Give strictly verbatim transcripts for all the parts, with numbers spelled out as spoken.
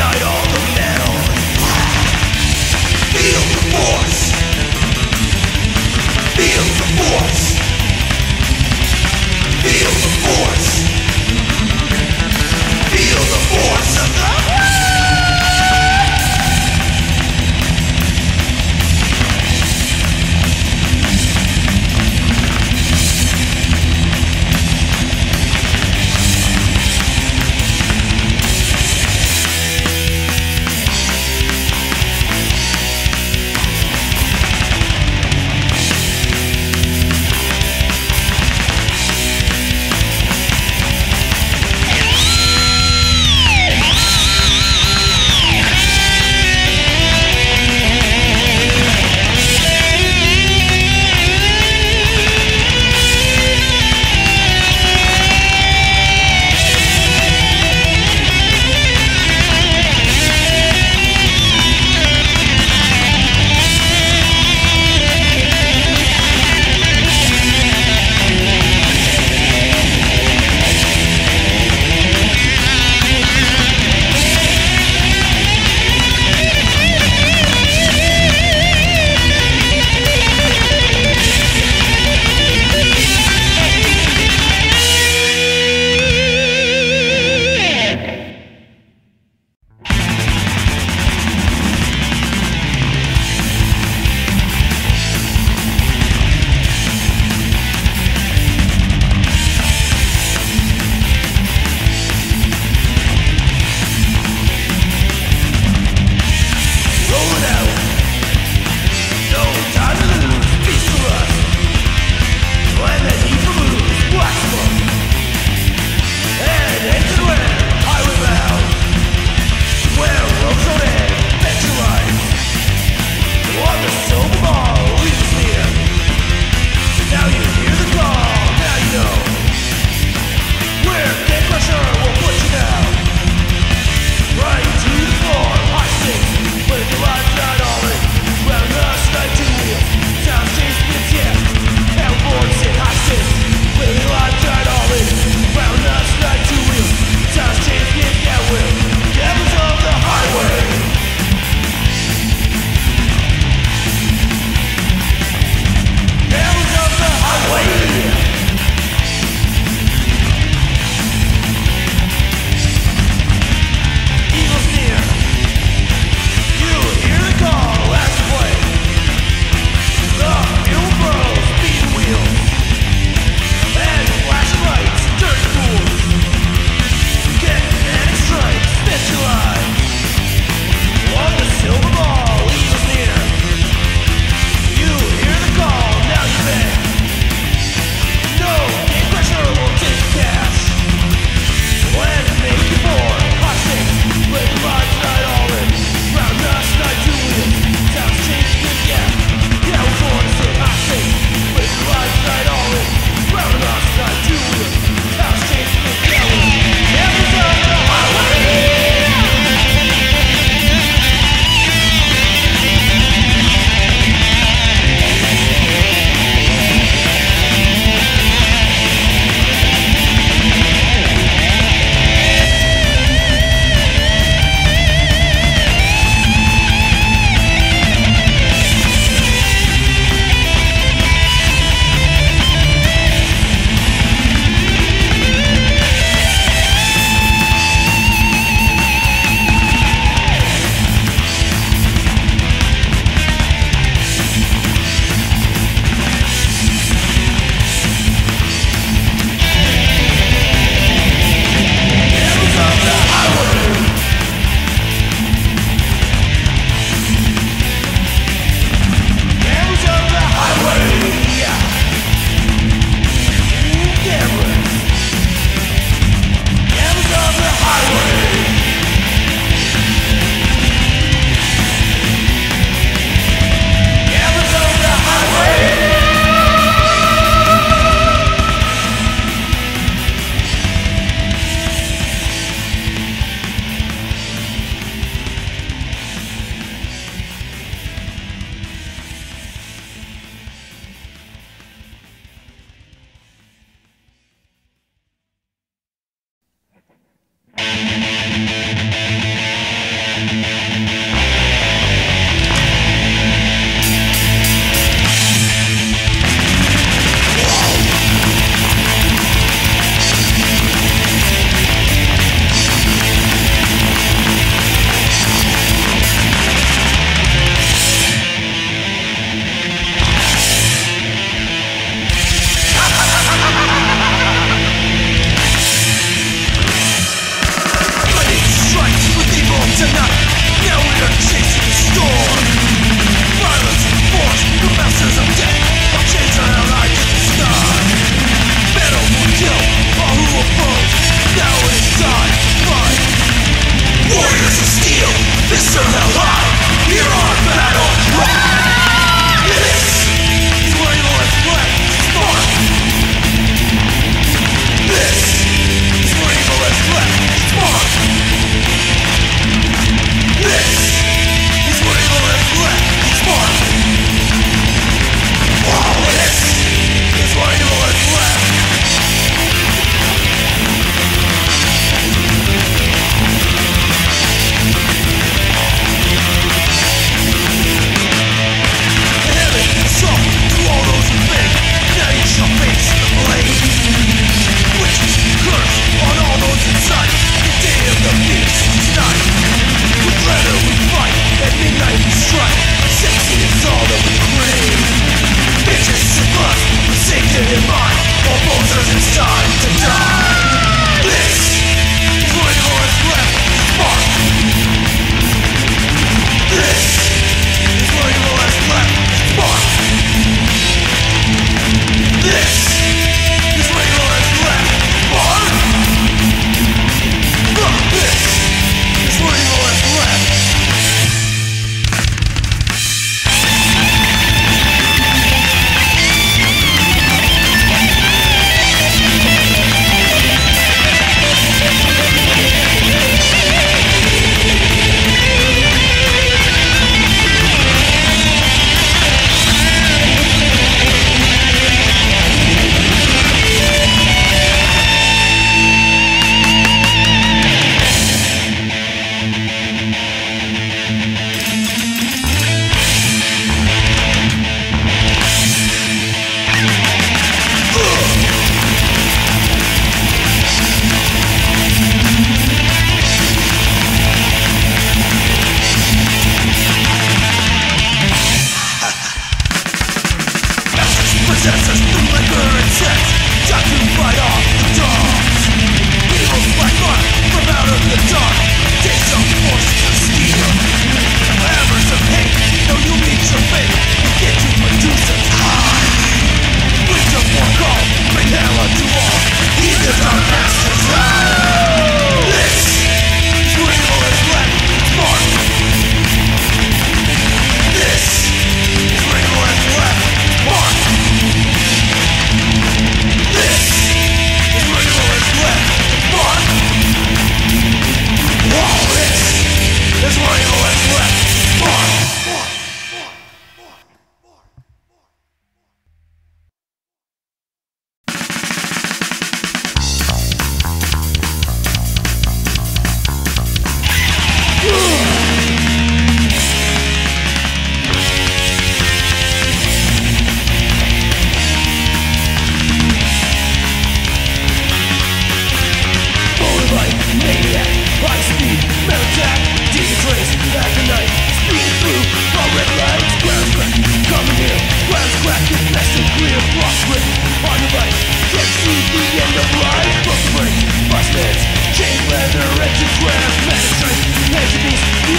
ignite all the metal. Feel the force. Feel the force. Feel the force. Feel the force of the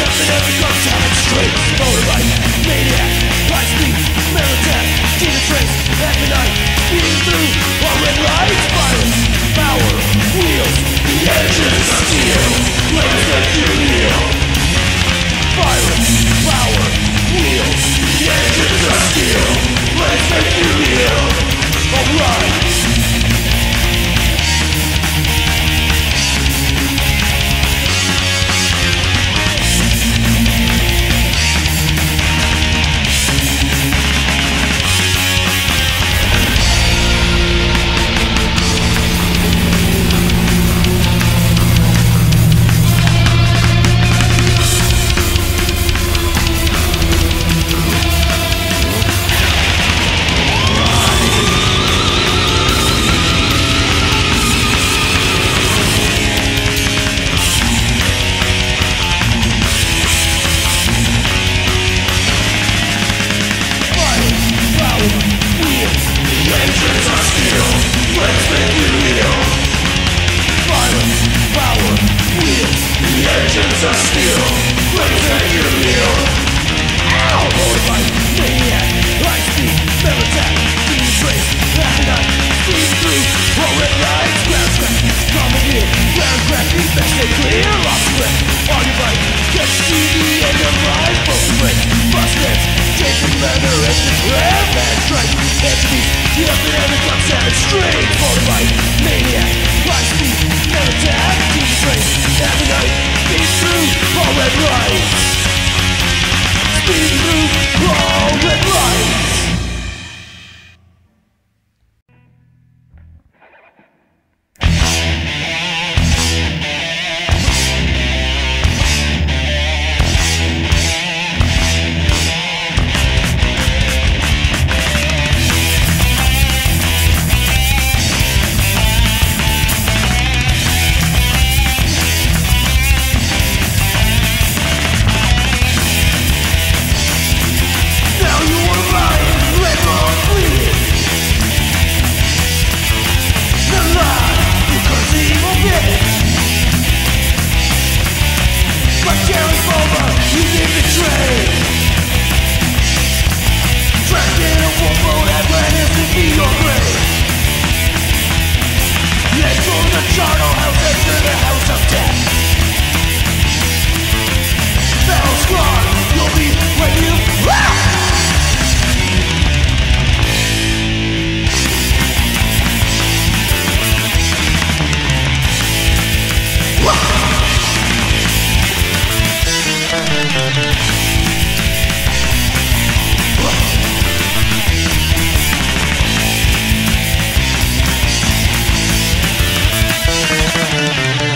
up in every contact street. Motorbike, maniac, high speed, militant, see the trace at the night, beating through our red lights. Violence, power, wheels, the engine is steel, flames that you kneel. Violence, power, wheels, the engine is steel, flames that you kneel. Alright. We'll be right back.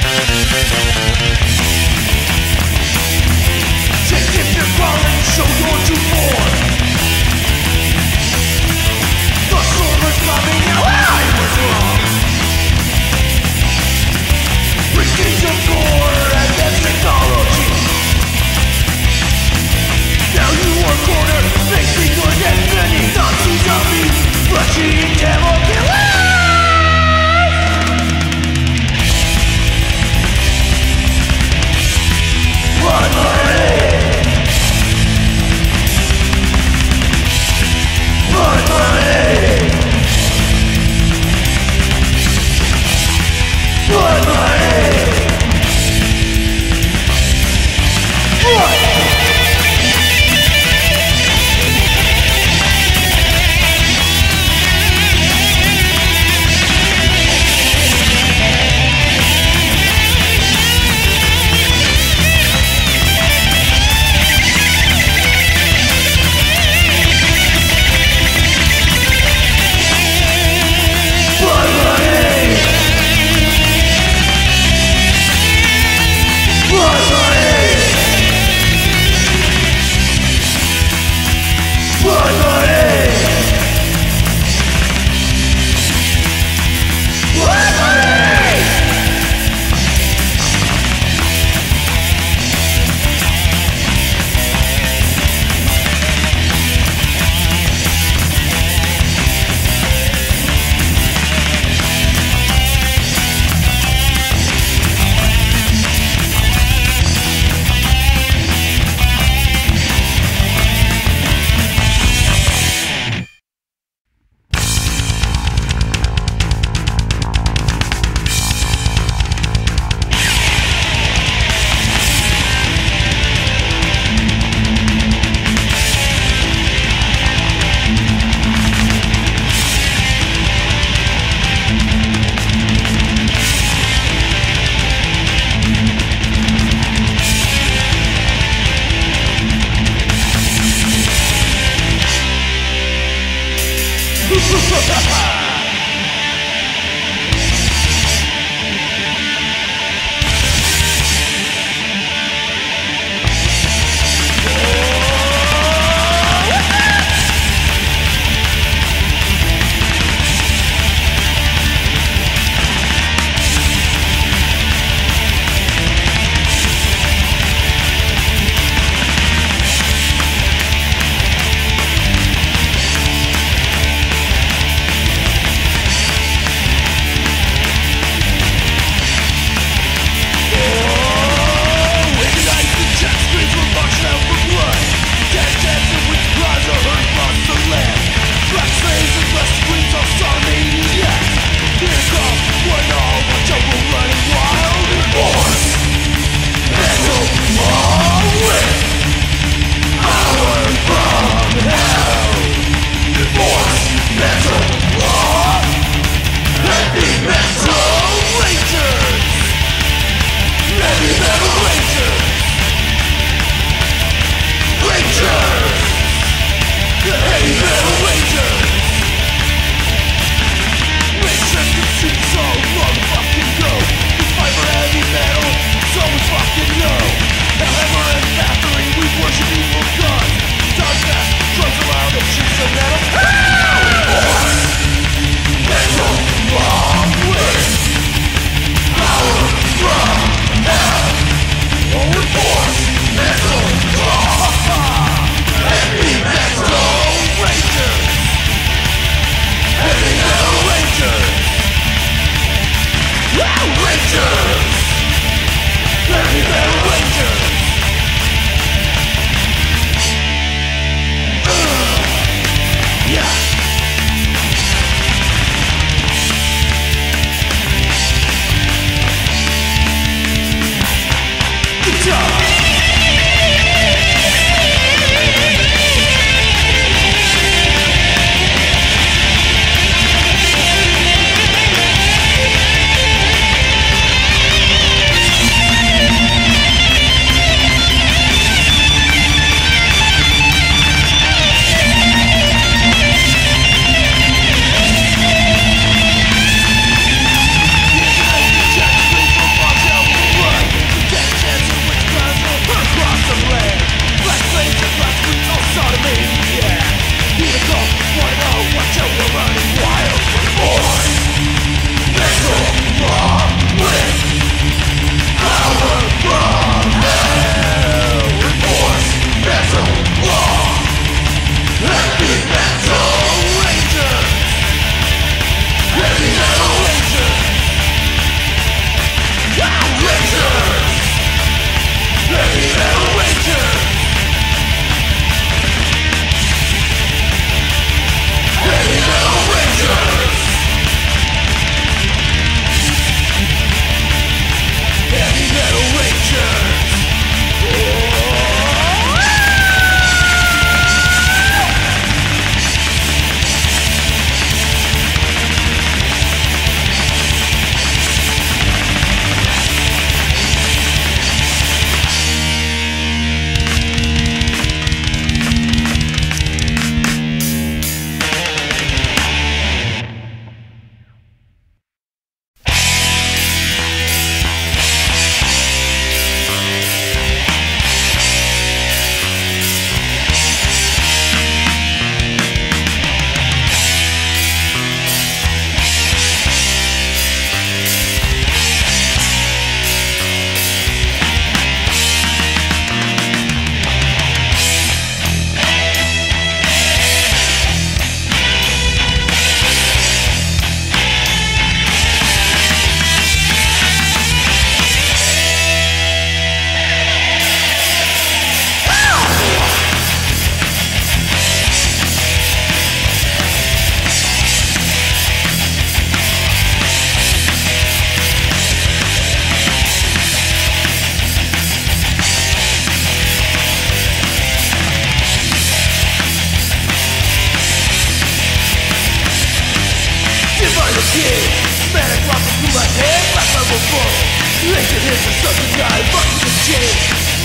full. Listen, here's the stuff that's not fucking the chain.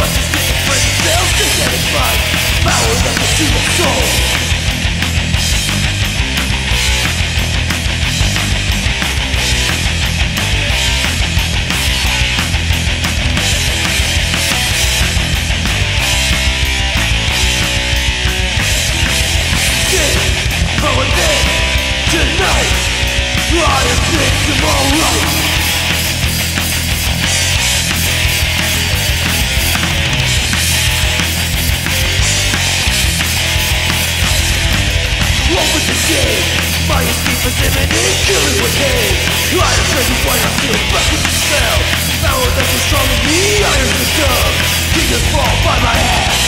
Must just get the friends themselves to satisfy power that the human soul. How and then, tonight, I am things of all life. What was the shame? My escape was imminent, killing with hate. I am treasure, why I feel back in the spell. Power that's so strong in me, I am the dove. Demons fall by my hand.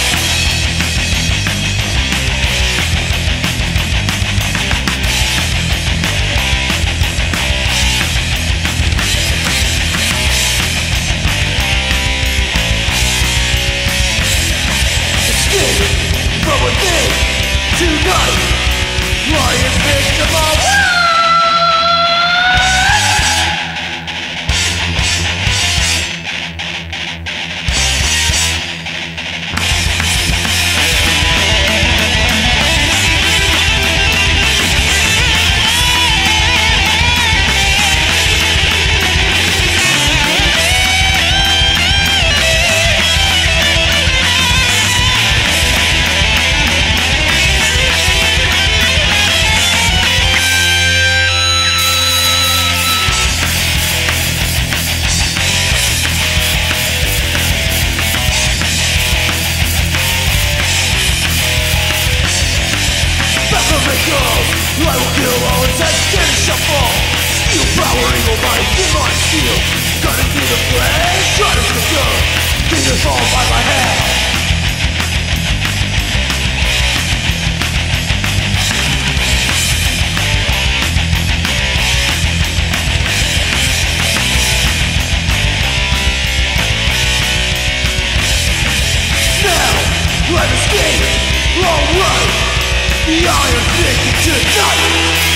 From within, tonight, I am victim of I will kill all attempts, then it shall fall. Steel power, evil mind, demon steel. Cutting through the flesh, cutting through the dirt. Demons fall by my hand. Now, I've escaped, all right. I am thinking tonight.